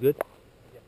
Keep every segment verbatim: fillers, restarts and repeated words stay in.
good? Yeah.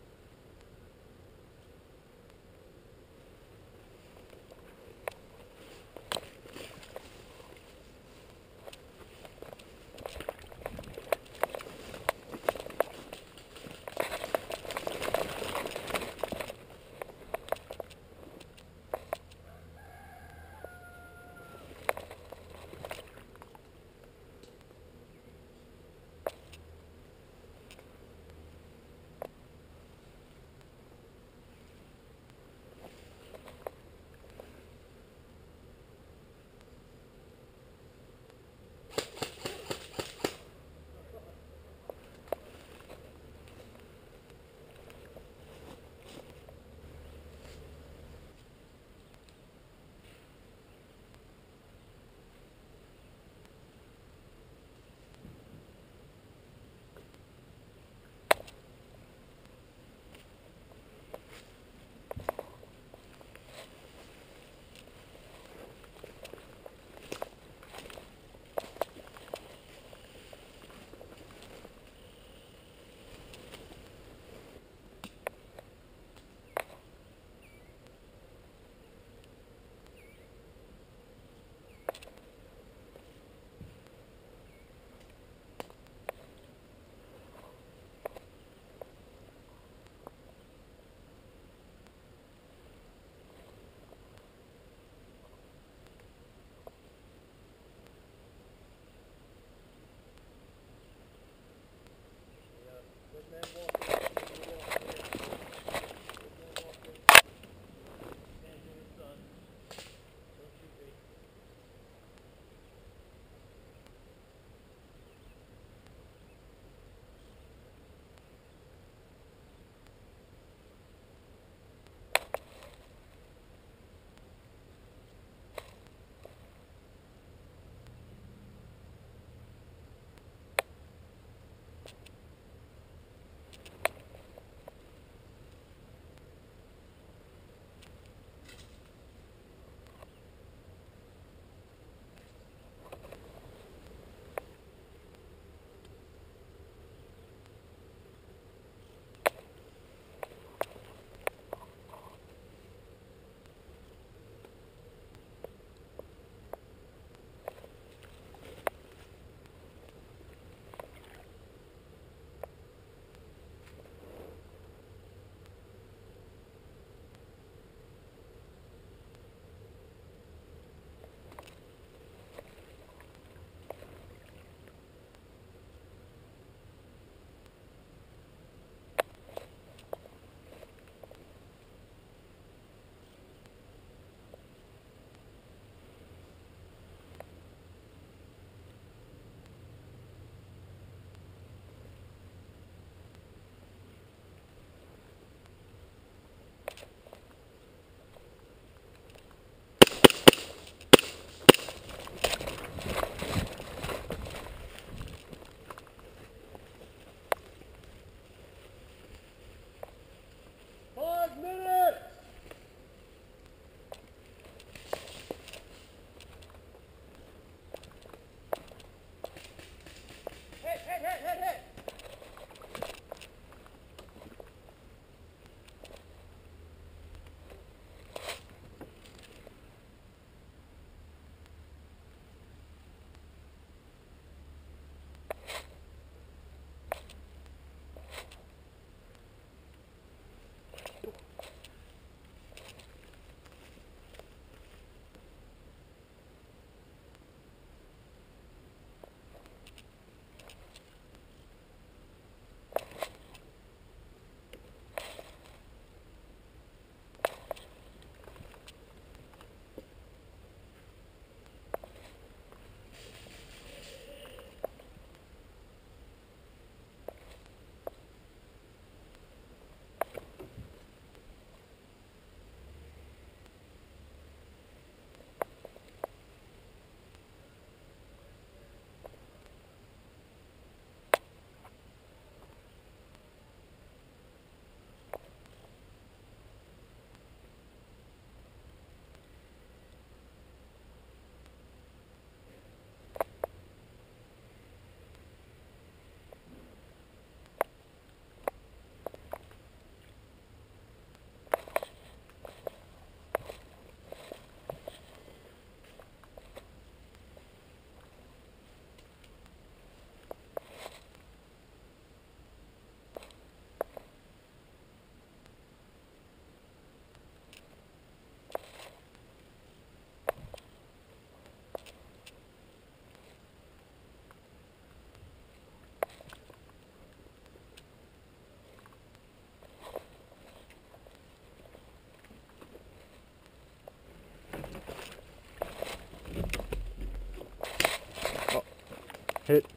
Hit it.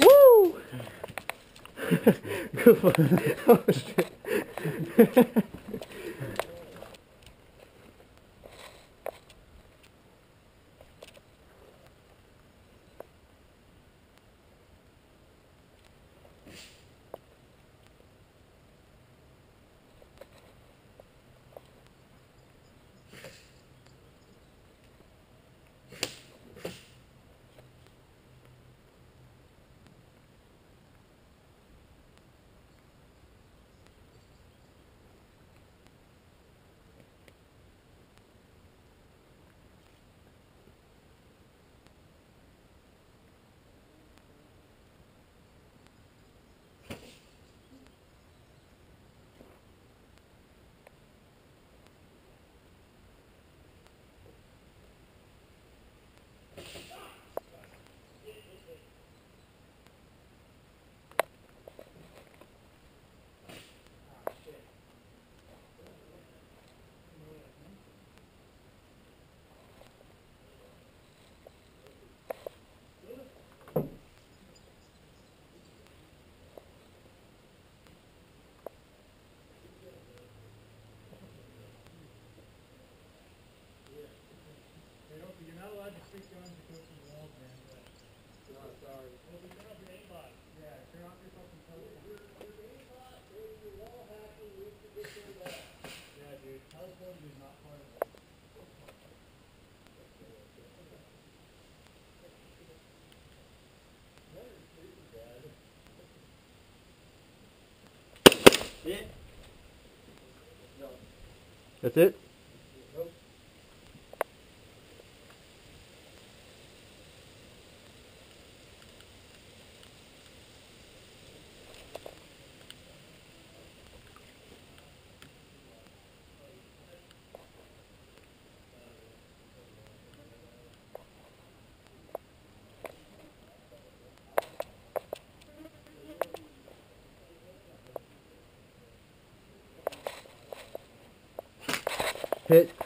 Woo! Good one. Oh, shit. Yeah. No. That's it? Nope. Hit.